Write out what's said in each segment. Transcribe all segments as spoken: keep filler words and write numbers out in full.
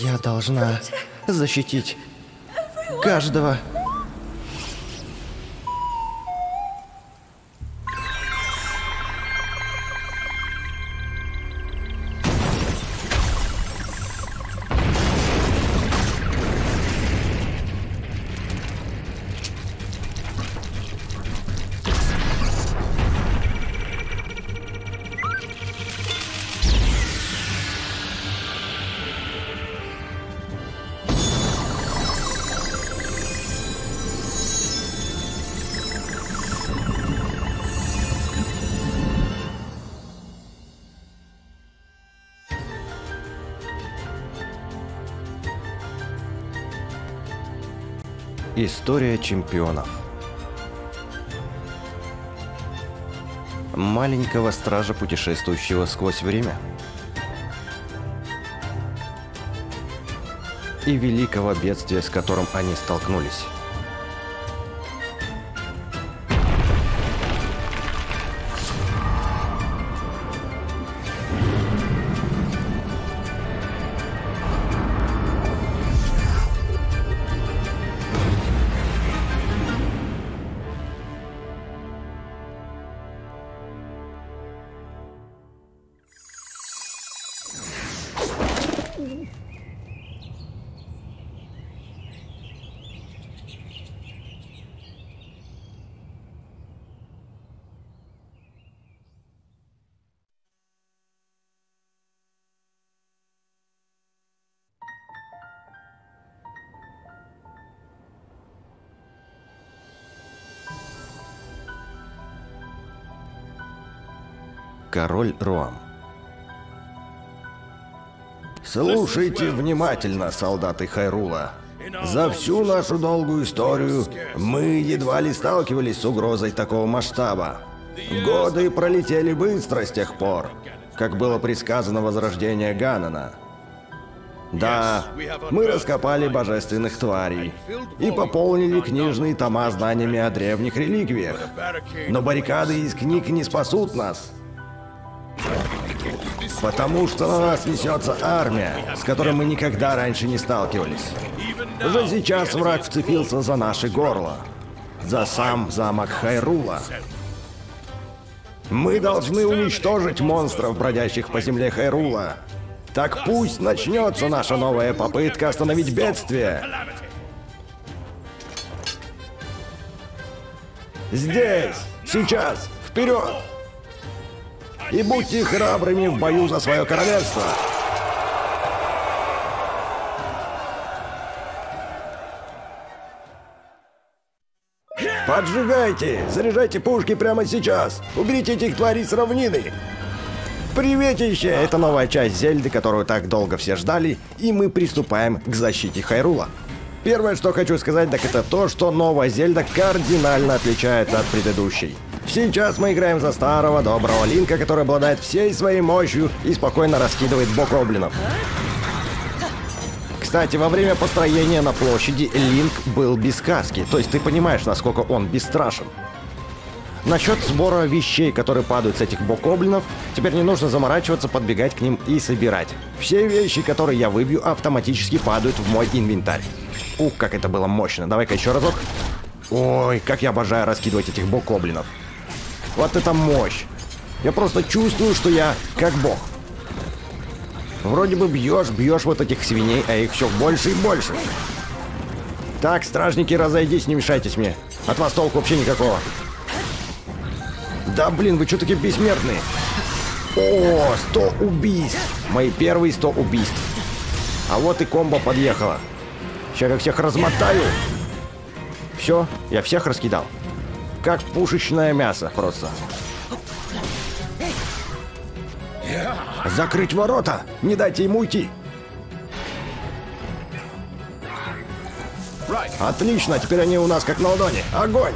Я должна защитить каждого. История чемпионов. Маленького стража, путешествующего сквозь время. И великого бедствия, с которым они столкнулись. Король Руам. Слушайте внимательно, солдаты Хайрула. За всю нашу долгую историю мы едва ли сталкивались с угрозой такого масштаба. Годы пролетели быстро с тех пор, как было предсказано возрождение Ганона. Да, мы раскопали божественных тварей и пополнили книжные тома знаниями о древних реликвиях. Но баррикады из книг не спасут нас. Потому что на нас несется армия, с которой мы никогда раньше не сталкивались. Уже сейчас враг вцепился за наши горла, за сам замок Хайрула. Мы должны уничтожить монстров, бродящих по земле Хайрула. Так пусть начнется наша новая попытка остановить бедствие. Здесь, сейчас, вперед! И будьте храбрыми в бою за свое королевство! Поджигайте! Заряжайте пушки прямо сейчас! Уберите этих тварей с равнины! Приветище! Это новая часть Зельды, которую так долго все ждали, и мы приступаем к защите Хайрула. Первое, что хочу сказать, так это то, что новая Зельда кардинально отличается от предыдущей. Сейчас мы играем за старого доброго Линка, который обладает всей своей мощью и спокойно раскидывает бокоблинов. Кстати, во время построения на площади Линк был без каски, то есть ты понимаешь, насколько он бесстрашен. Насчет сбора вещей, которые падают с этих бокоблинов, теперь не нужно заморачиваться, подбегать к ним и собирать. Все вещи, которые я выбью, автоматически падают в мой инвентарь. Ух, как это было мощно. Давай-ка еще разок. Ой, как я обожаю раскидывать этих бокоблинов. Вот это мощь! Я просто чувствую, что я как бог. Вроде бы бьешь, бьешь вот этих свиней, а их все больше и больше. Так, стражники, разойдись, не мешайтесь мне. От вас толку вообще никакого. Да блин, вы что такие бессмертные? О, сто убийств! Мои первые сто убийств. А вот и комбо подъехала. Сейчас я всех размотаю. Все, я всех раскидал. Как пушечное мясо просто. Закрыть ворота! Не дайте ему уйти! Отлично, теперь они у нас как на ладони. Огонь!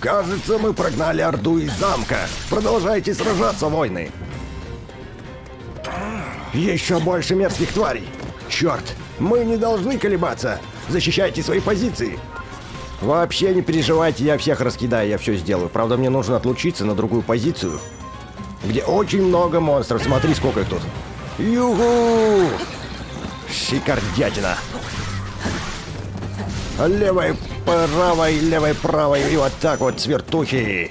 Кажется, мы прогнали орду из замка. Продолжайте сражаться, войны. Еще больше мерзких тварей. Черт, мы не должны колебаться. Защищайте свои позиции. Вообще не переживайте, я всех раскидаю, я все сделаю. Правда, мне нужно отлучиться на другую позицию, где очень много монстров. Смотри, сколько их тут. Югу! Шикардятина. Левой, правой, левой, правой. И вот так вот свертухи.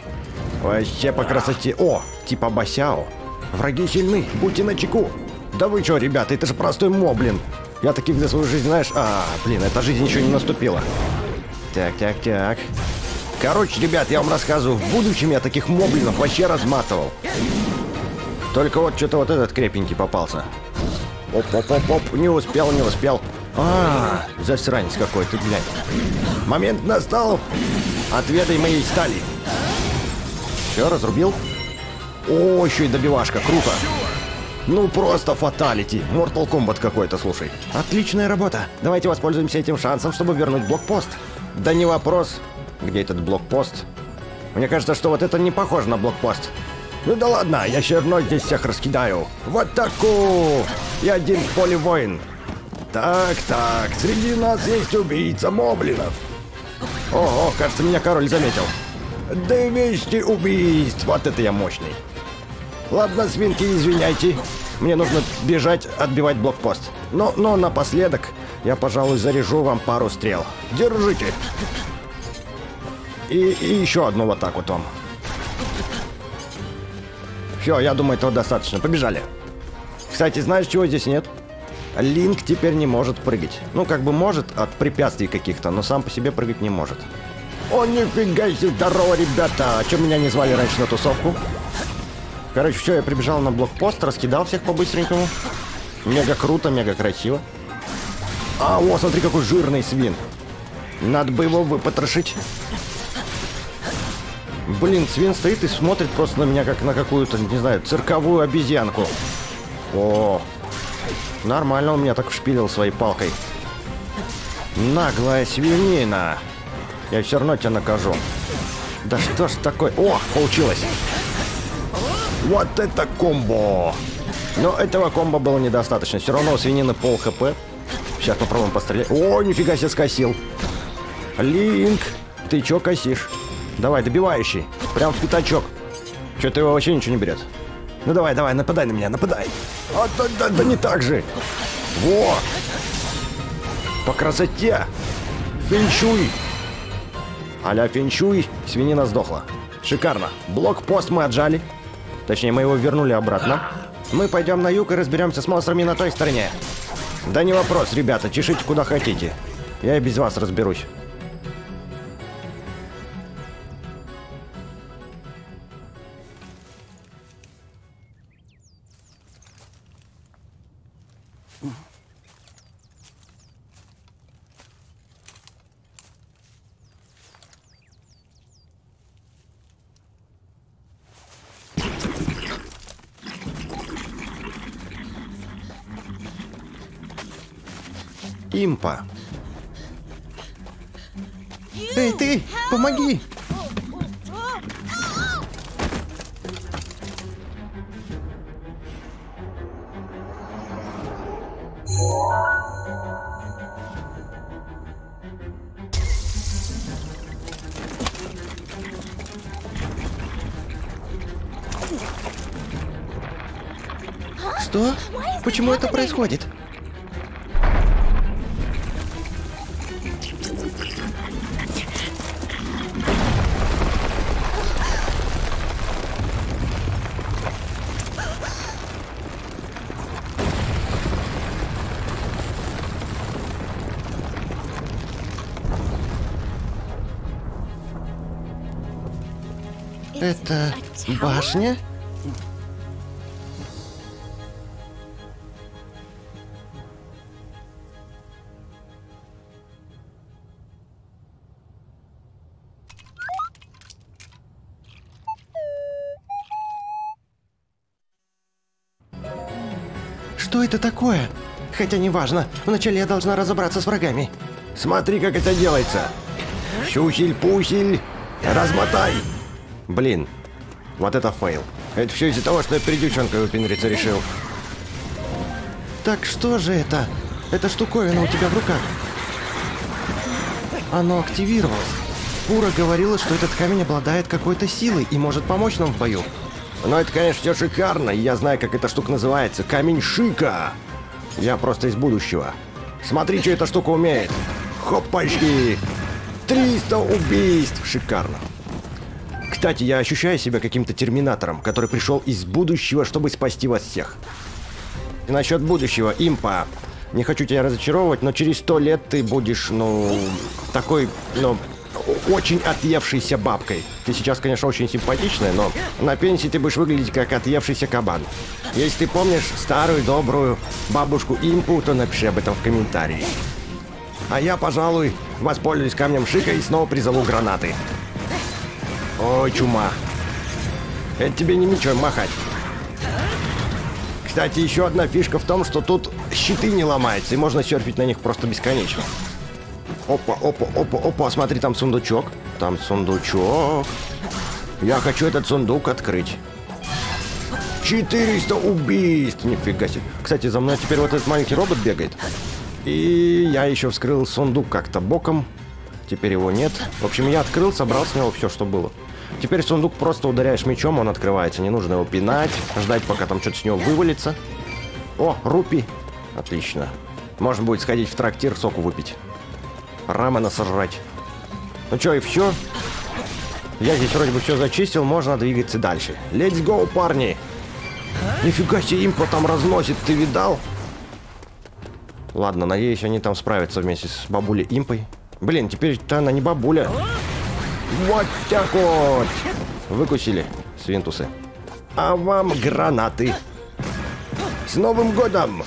Вообще по красоте. О, типа Басяо. Враги сильны, будьте начеку. Да вы чё, ребята, это же простой моблин. Я таких за свою жизнь, знаешь... А, блин, эта жизнь еще не наступила. Так, так, так. Короче, ребят, я вам рассказываю, в будущем я таких моблинов вообще разматывал. Только вот что-то вот этот крепенький попался. Оп-оп-оп-оп, не успел, не успел. А, засранец какой-то, блядь. Момент настал. Отведай моей стали. Все, разрубил. О, еще и добивашка, круто. Ну просто фаталити. Mortal Kombat какой-то, слушай. Отличная работа. Давайте воспользуемся этим шансом, чтобы вернуть блокпост. Да не вопрос. Где этот блокпост? Мне кажется, что вот это не похоже на блокпост. Ну да ладно, я все равно здесь всех раскидаю. В атаку! Я один в поле воин. Так, так, среди нас есть убийца моблинов. Ого, кажется, меня король заметил. двести убийств, вот это я мощный. Ладно, свинки, извиняйте. Мне нужно бежать, отбивать блокпост. Но, но напоследок я, пожалуй, заряжу вам пару стрел. Держите. И, и еще одну вот так вот вам. Все, я думаю, этого достаточно. Побежали. Кстати, знаешь, чего здесь нет? Линк теперь не может прыгать. Ну, как бы может от препятствий каких-то, но сам по себе прыгать не может. О, нифига себе, здорово, ребята! А чё меня не звали раньше на тусовку? Короче, все, я прибежал на блокпост, раскидал всех по-быстренькому. Мега круто, мега красиво. А, о, смотри, какой жирный свин. Надо бы его выпотрошить. Блин, свин стоит и смотрит просто на меня, как на какую-то, не знаю, цирковую обезьянку. О, нормально он меня так вшпилил своей палкой. Наглая свинина. Я все равно тебя накажу. Да что ж такое? О, получилось. Вот это комбо! Но этого комбо было недостаточно. Все равно у свинины пол хп. Сейчас попробуем пострелять. О, нифига себе скосил. Линк, ты чё косишь? Давай, добивающий. Прям в пятачок. Чё-то его вообще ничего не берет. Ну давай, давай, нападай на меня, нападай. А, да, да, да не так же. Во! По красоте. Фенчуй. А-ля фенчуй. Свинина сдохла. Шикарно. Блокпост мы отжали. Точнее, мы его вернули обратно. Мы пойдем на юг и разберемся с монстрами на той стороне. Да не вопрос, ребята, чешите куда хотите. Я и без вас разберусь. Импа. Эй, ты, помоги! Что? Почему это происходит? Это башня? Что это такое? Хотя не важно. Вначале я должна разобраться с врагами. Смотри, как это делается. Щусель-пусель, размотай. Блин, вот это фейл. Это все из-за того, что я передючонкой упендриться решил. Так что же это? Эта штуковина у тебя в руках. Оно активировалось. Пура говорила, что этот камень обладает какой-то силой и может помочь нам в бою. Но это, конечно, все шикарно. Я знаю, как эта штука называется. Камень Шика. Я просто из будущего. Смотри, что эта штука умеет. Хопачки. триста убийств. Шикарно. Кстати, я ощущаю себя каким-то терминатором, который пришел из будущего, чтобы спасти вас всех. И насчет будущего, Импа. Не хочу тебя разочаровывать, но через сто лет ты будешь, ну, такой, ну, очень отъевшейся бабкой. Ты сейчас, конечно, очень симпатичная, но на пенсии ты будешь выглядеть как отъевшийся кабан. Если ты помнишь старую добрую бабушку Импу, то напиши об этом в комментарии. А я, пожалуй, воспользуюсь камнем Шика и снова призову гранаты. Ой, чума. Это тебе не мечом махать. Кстати, еще одна фишка в том, что тут щиты не ломаются, и можно серфить на них просто бесконечно. Опа, опа, опа, опа, смотри, там сундучок. Там сундучок. Я хочу этот сундук открыть. четыреста убийств, нифига себе. Кстати, за мной теперь вот этот маленький робот бегает. И я еще вскрыл сундук как-то боком. Теперь его нет. В общем, я открыл, собрал с него все, что было. Теперь сундук просто ударяешь мечом, он открывается. Не нужно его пинать, ждать, пока там что-то с него вывалится. О, рупи. Отлично. Можно будет сходить в трактир, соку выпить. Рамена сожрать. Ну что, и все. Я здесь вроде бы все зачистил, можно двигаться дальше. Let's go, парни. Нифига себе, Импа там разносит, ты видал? Ладно, надеюсь, они там справятся вместе с бабулей Импой. Блин, теперь-то она не бабуля. Вот так вот. Выкусили, свинтусы. А вам гранаты. С Новым годом!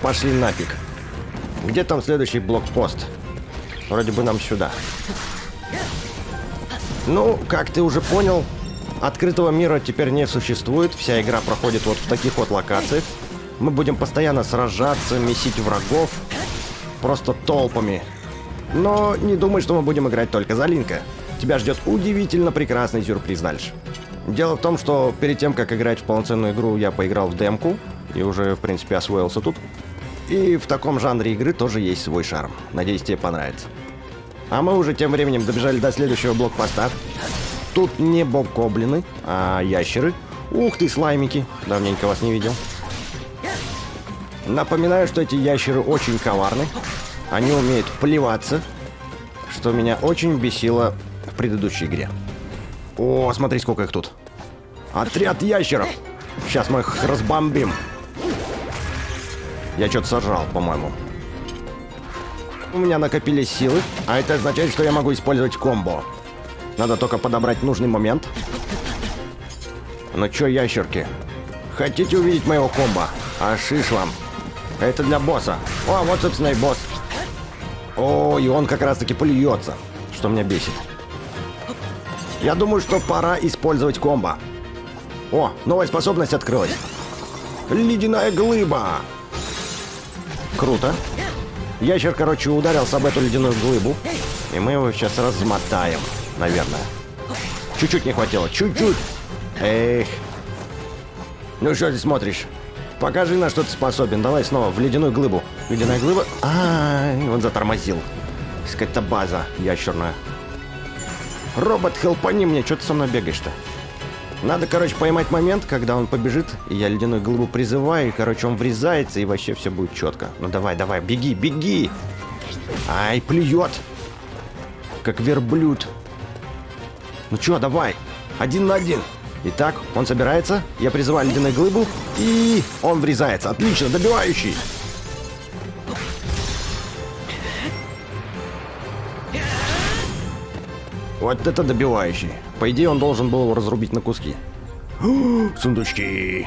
Пошли нафиг. Где там следующий блокпост? Вроде бы нам сюда. Ну, как ты уже понял, открытого мира теперь не существует. Вся игра проходит вот в таких вот локациях. Мы будем постоянно сражаться, месить врагов. Просто толпами. Но не думай, что мы будем играть только за Линка. Тебя ждет удивительно прекрасный сюрприз дальше. Дело в том, что перед тем, как играть в полноценную игру, я поиграл в демку. И уже, в принципе, освоился тут. И в таком жанре игры тоже есть свой шарм. Надеюсь, тебе понравится. А мы уже тем временем добежали до следующего блокпоста. Тут не боб-коблины, а ящеры. Ух ты, слаймики. Давненько вас не видел. Напоминаю, что эти ящеры очень коварны. Они умеют плеваться. Что меня очень бесило в предыдущей игре. О, смотри, сколько их тут. Отряд ящеров. Сейчас мы их разбомбим. Я что-то сожрал, по-моему. У меня накопились силы, а это означает, что я могу использовать комбо. Надо только подобрать нужный момент. Ну чё, ящерки? Хотите увидеть моего комбо? А шиш вам. Это для босса. О, вот, собственно, и босс. О, и он как раз-таки плюется, что меня бесит. Я думаю, что пора использовать комбо. О, новая способность открылась. Ледяная глыба. Круто. Ящер, короче, ударился об эту ледяную глыбу. И мы его сейчас размотаем, наверное. Чуть-чуть не хватило, чуть-чуть. Эх. Ну что ты смотришь? Покажи, на что ты способен. Давай снова в ледяную глыбу. Ледяная глыба. А, -а, -а он затормозил. Какая-то база ящерная. Робот, хелпани мне, что ты со мной бегаешь-то? Надо, короче, поймать момент, когда он побежит. И я ледяную глыбу призываю, и, короче, он врезается, и вообще все будет четко. Ну давай, давай, беги, беги! Ай, плюет! Как верблюд. Ну чё, давай! Один на один! Итак, он собирается, я призываю ледяную глыбу, и он врезается. Отлично, добивающий! Вот это добивающий. По идее, он должен был его разрубить на куски. Сундучки.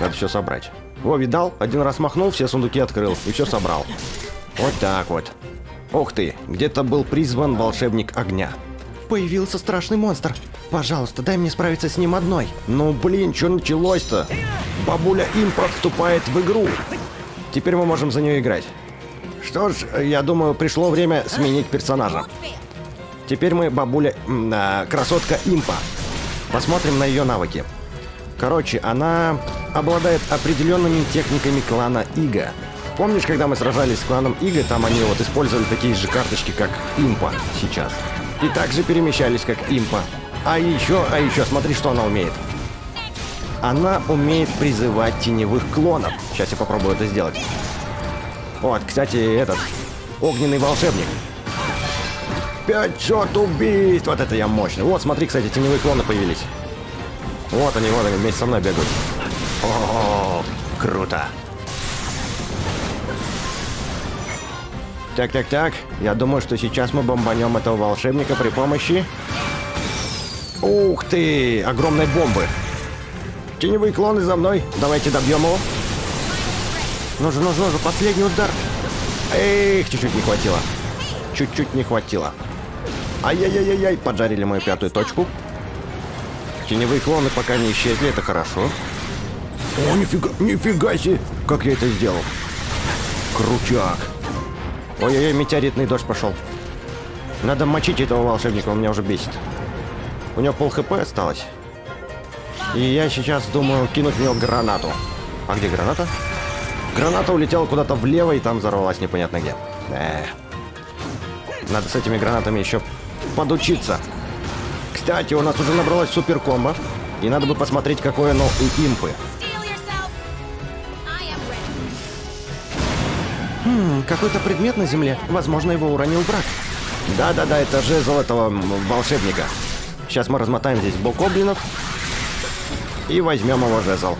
Надо все собрать. О, видал? Один раз махнул, все сундуки открыл. И все собрал. Вот так вот. Ух ты, где-то был призван волшебник огня. Появился страшный монстр. Пожалуйста, дай мне справиться с ним одной. Ну блин, что началось-то? Бабуля Импа вступает в игру. Теперь мы можем за нее играть. Что ж, я думаю, пришло время сменить персонажа. Теперь мы бабуля... Э, красотка Импа. Посмотрим на ее навыки. Короче, она обладает определенными техниками клана Ига. Помнишь, когда мы сражались с кланом Ига, там они вот использовали такие же карточки, как Импа сейчас. и также перемещались как импа. А еще, а еще, смотри, что она умеет. Она умеет призывать теневых клонов. Сейчас я попробую это сделать. Вот, кстати, этот огненный волшебник. пятьсот убийств! Вот это я мощный. Вот, смотри, кстати, теневые клоны появились. Вот они, вот они, вместе со мной бегают. О-о-о, круто. Так, так, так. Я думаю, что сейчас мы бомбанем этого волшебника при помощи... Ух ты! Огромной бомбы. Теневые клоны за мной. Давайте добьем его. Ну же, ну же, ну же, последний удар. Эх, чуть-чуть не хватило. Чуть-чуть не хватило. Ай-яй-яй-яй, поджарили мою пятую точку. Теневые клоны пока не исчезли, это хорошо. О, нифига, нифига себе, как я это сделал. Крутяк. Ой-ой-ой, метеоритный дождь пошел. Надо мочить этого волшебника, он меня уже бесит. У него пол хп осталось. И я сейчас думаю кинуть в него гранату. А где граната? Граната улетела куда-то влево и там взорвалась непонятно где. Э-э. Надо с этими гранатами еще подучиться. Кстати, у нас уже набралась супер комбо. И надо бы посмотреть, какое оно у импы. Хм, какой-то предмет на земле. Возможно, его уронил брат. Да-да-да, это жезл этого волшебника. Сейчас мы размотаем здесь блок гоблинов и возьмем его жезл.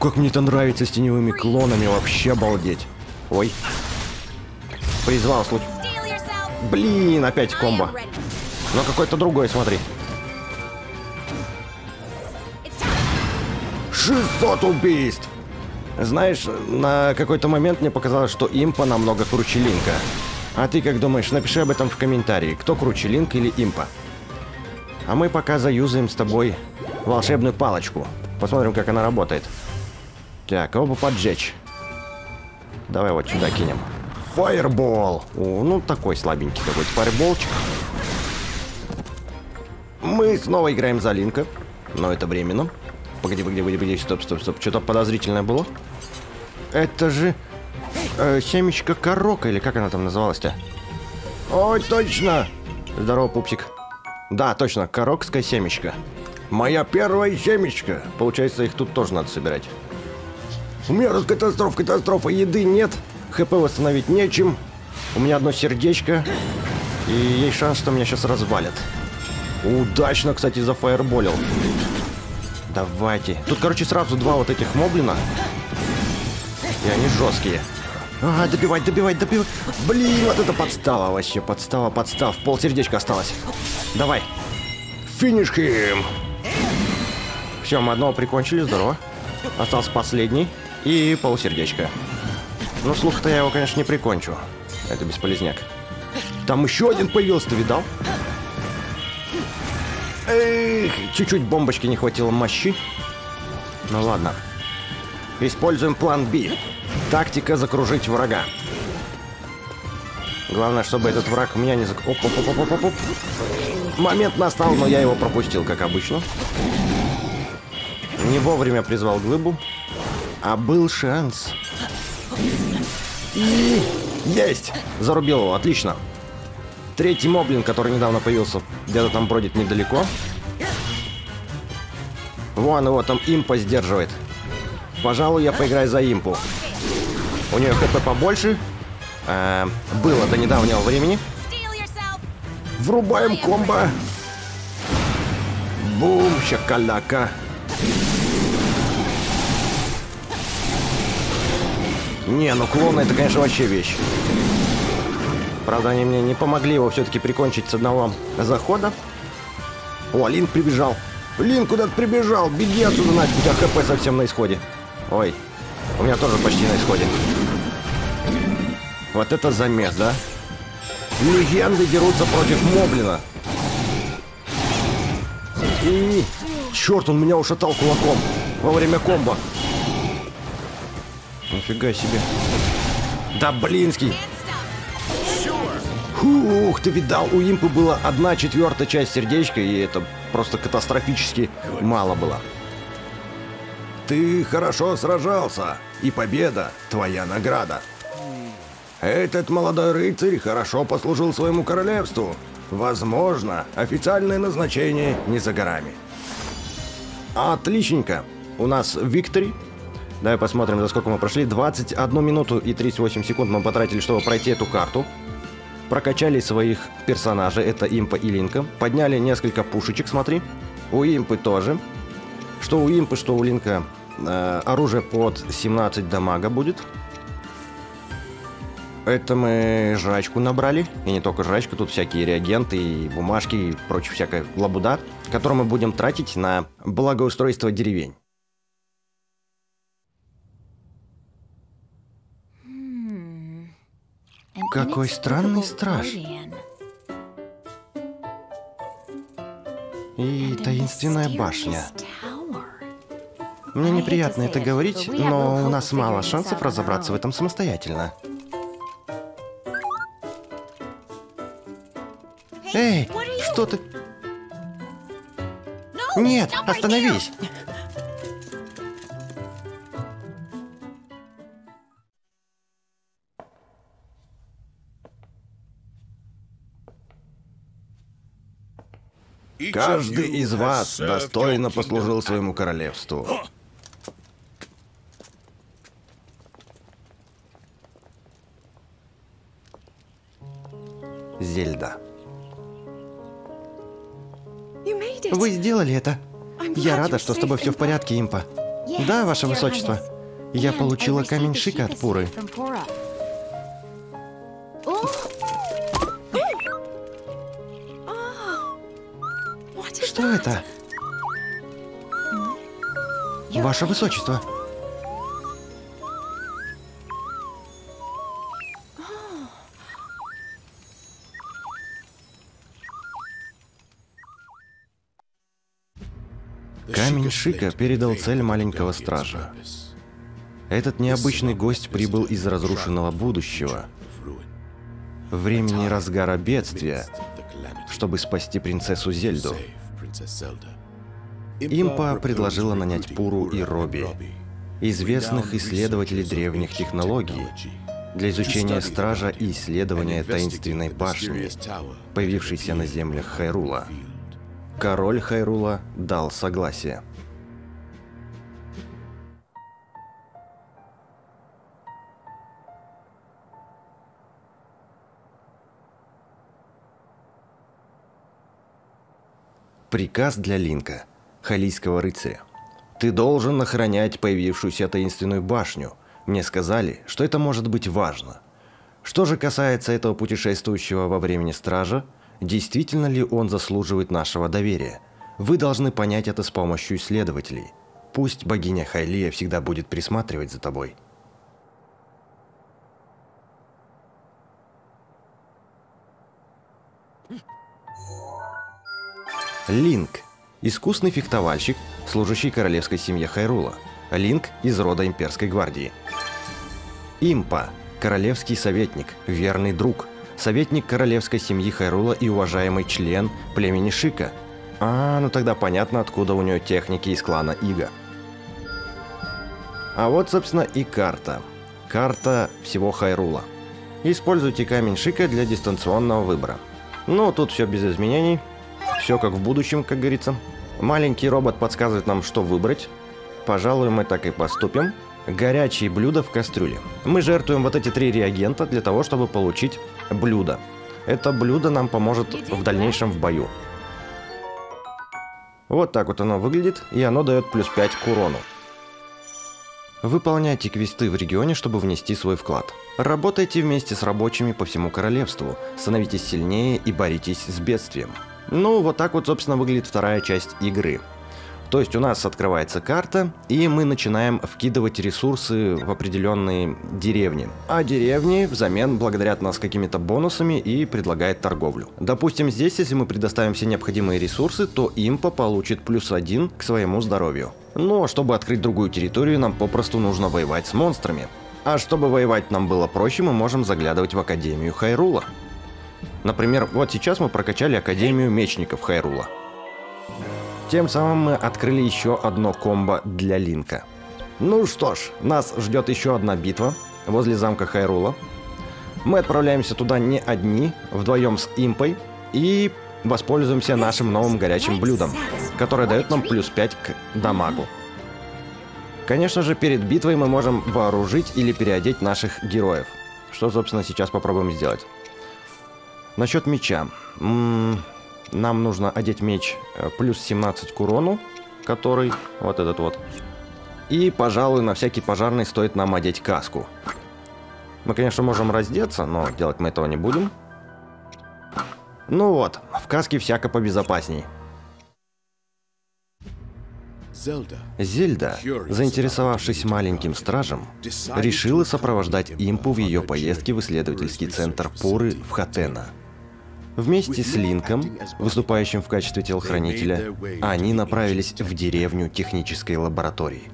Как мне это нравится с теневыми клонами, вообще обалдеть. Ой. Призвал случай. Блин, опять комбо. Но какой-то другой, смотри. шестьсот убийств! Знаешь, на какой-то момент мне показалось, что импа намного круче Линка. А ты как думаешь? Напиши об этом в комментарии. Кто круче, Линк или импа? А мы пока заюзаем с тобой волшебную палочку. Посмотрим, как она работает. Так, оба поджечь. Давай вот сюда кинем. Фаербол! О, ну, такой слабенький какой-то фаерболчик. Мы снова играем за Линка. Но это временно. Погоди, погоди, погоди, погоди. Стоп, стоп, стоп. Что-то подозрительное было. Это же... Э, семечко Корока, или как она там называлась-то? Ой, точно! Здорово, пупсик. Да, точно, корокское семечко. Моя первая семечка! Получается, их тут тоже надо собирать. У меня тут катастрофа, катастрофа. Еды нет, хп восстановить нечем. У меня одно сердечко. И есть шанс, что меня сейчас развалят. Удачно, кстати, зафаерболил. Давайте. Тут, короче, сразу два вот этих моблина. И они жесткие. Ага, добивать, добивать, добивать. Блин, вот это подстава вообще. Подстава, подстав. Пол сердечка осталось. Давай. Финиш хим. Все, мы одного прикончили, здорово. Остался последний. И пол сердечка. Ну, слух-то я его, конечно, не прикончу. Это бесполезняк. Там еще один появился, ты видал? Эх, чуть-чуть бомбочки не хватило мощи. Ну ладно. Используем план Б. Тактика закружить врага. Главное, чтобы этот враг меня не зак... Оп, оп, оп, оп, оп, оп. Момент настал, но я его пропустил, как обычно. Не вовремя призвал глыбу. А был шанс. И... Есть! Зарубил его, отлично. Третий моблин, который недавно появился, где-то там бродит недалеко. Вон его там импа сдерживает. Пожалуй, я поиграю за импу. У нее хп побольше. Э, было до недавнего времени. Врубаем комбо. Бум, шоколадка. Не, ну клоны это, конечно, вообще вещь. Правда, они мне не помогли его все-таки прикончить с одного захода. О, Линк прибежал. Линк куда-то прибежал. Беги отсюда, нафиг, у тебя хп совсем на исходе. Ой, у меня тоже почти на исходе. Вот это замес, да? Легенды дерутся против моблина. И... Черт, он меня ушатал кулаком во время комбо. Нифига себе. Да блинский. Ух, ты видал, у импы была одна четвертая часть сердечка, и это просто катастрофически мало было. Ты хорошо сражался, и победа — твоя награда. Этот молодой рыцарь хорошо послужил своему королевству. Возможно, официальное назначение не за горами. Отличненько. У нас Виктори. Давай посмотрим, за сколько мы прошли. двадцать одну минуту и тридцать восемь секунд мы потратили, чтобы пройти эту карту. Прокачали своих персонажей. Это Импа и Линка. Подняли несколько пушечек, смотри. У Импы тоже. Что у Импы, что у Линка. Э, оружие под семнадцать дамага будет. Это мы жрачку набрали. И не только жрачку, тут всякие реагенты, и бумажки, и прочая всякая лабуда, которую мы будем тратить на благоустройство деревень. Какой странный страж. И таинственная башня. Мне неприятно это говорить, но у нас мало шансов разобраться в этом самостоятельно. Эй, что ты? Нет, остановись! Каждый из вас достойно послужил своему королевству. Зельда. Вы сделали это. Я рада, что с тобой все в порядке, Импа. Да, ваше высочество. Я получила камень Шика от Пуры. Что это? Ваше высочество. Камень Шика передал цель маленького стража. Этот необычный гость прибыл из разрушенного будущего, времени разгара бедствия, чтобы спасти принцессу Зельду. Импа предложила нанять Пуру и Робби, известных исследователей древних технологий, для изучения стража и исследования таинственной башни, появившейся на землях Хайрула. Король Хайрула дал согласие. Приказ для Линка, халийского рыцаря. Ты должен охранять появившуюся таинственную башню. Мне сказали, что это может быть важно. Что же касается этого путешествующего во времени стража, действительно ли он заслуживает нашего доверия? Вы должны понять это с помощью исследователей. Пусть богиня Хайлия всегда будет присматривать за тобой. Линк. Искусный фехтовальщик, служащий королевской семье Хайрула. Линк из рода имперской гвардии. Импа. Королевский советник, верный друг. Советник королевской семьи Хайрула и уважаемый член племени Шика. А, ну тогда понятно, откуда у нее техники из клана Ига. А вот, собственно, и карта. Карта всего Хайрула. Используйте камень Шика для дистанционного выбора. Ну, тут все без изменений. Все как в будущем, как говорится. Маленький робот подсказывает нам, что выбрать. Пожалуй, мы так и поступим. Горячие блюда в кастрюле. Мы жертвуем вот эти три реагента для того, чтобы получить блюдо. Это блюдо нам поможет в дальнейшем в бою. Вот так вот оно выглядит, и оно дает плюс пять к урону. Выполняйте квесты в регионе, чтобы внести свой вклад. Работайте вместе с рабочими по всему королевству. Становитесь сильнее и боритесь с бедствием. Ну, вот так вот, собственно, выглядит вторая часть игры. То есть у нас открывается карта, и мы начинаем вкидывать ресурсы в определенные деревни. А деревни взамен благодарят нас какими-то бонусами и предлагают торговлю. Допустим, здесь, если мы предоставим все необходимые ресурсы, то Импа получит плюс один к своему здоровью. Но чтобы открыть другую территорию, нам попросту нужно воевать с монстрами. А чтобы воевать нам было проще, мы можем заглядывать в Академию Хайрула. Например, вот сейчас мы прокачали Академию Мечников Хайрула. Тем самым мы открыли еще одно комбо для Линка. Ну что ж, нас ждет еще одна битва возле замка Хайрула. Мы отправляемся туда не одни, вдвоем с Импой, и воспользуемся нашим новым горячим блюдом, которое дает нам плюс пять к дамагу. Конечно же, перед битвой мы можем вооружить или переодеть наших героев, что, собственно, сейчас попробуем сделать. Насчет меча. М-м, нам нужно одеть меч плюс семнадцать к урону, который вот этот вот. И, пожалуй, на всякий пожарный стоит нам одеть каску. Мы, конечно, можем раздеться, но делать мы этого не будем. Ну вот, в каске всяко побезопасней. Зельда, заинтересовавшись маленьким стражем, решила сопровождать Импу в ее поездке в исследовательский центр Пуры в Хатена. Вместе с Линком, выступающим в качестве телохранителя, они направились в деревню технической лаборатории.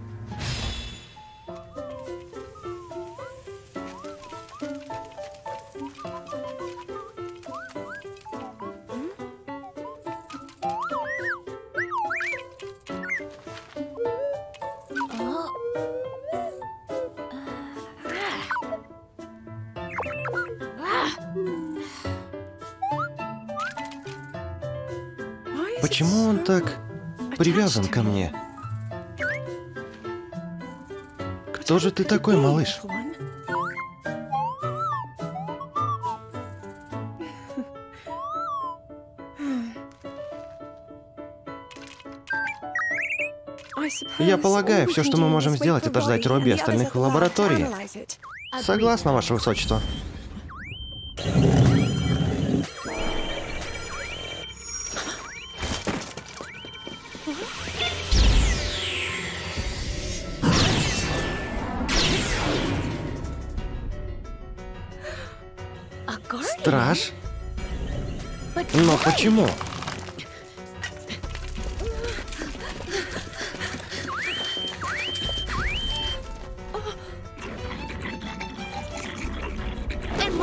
Почему он так привязан ко мне? Кто же ты такой, малыш? Я полагаю, все, что мы можем сделать, это ждать Робби и остальных в лаборатории. Согласна, ваше высочество. Страж? Но почему?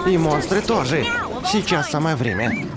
И монстры тоже. Сейчас самое время.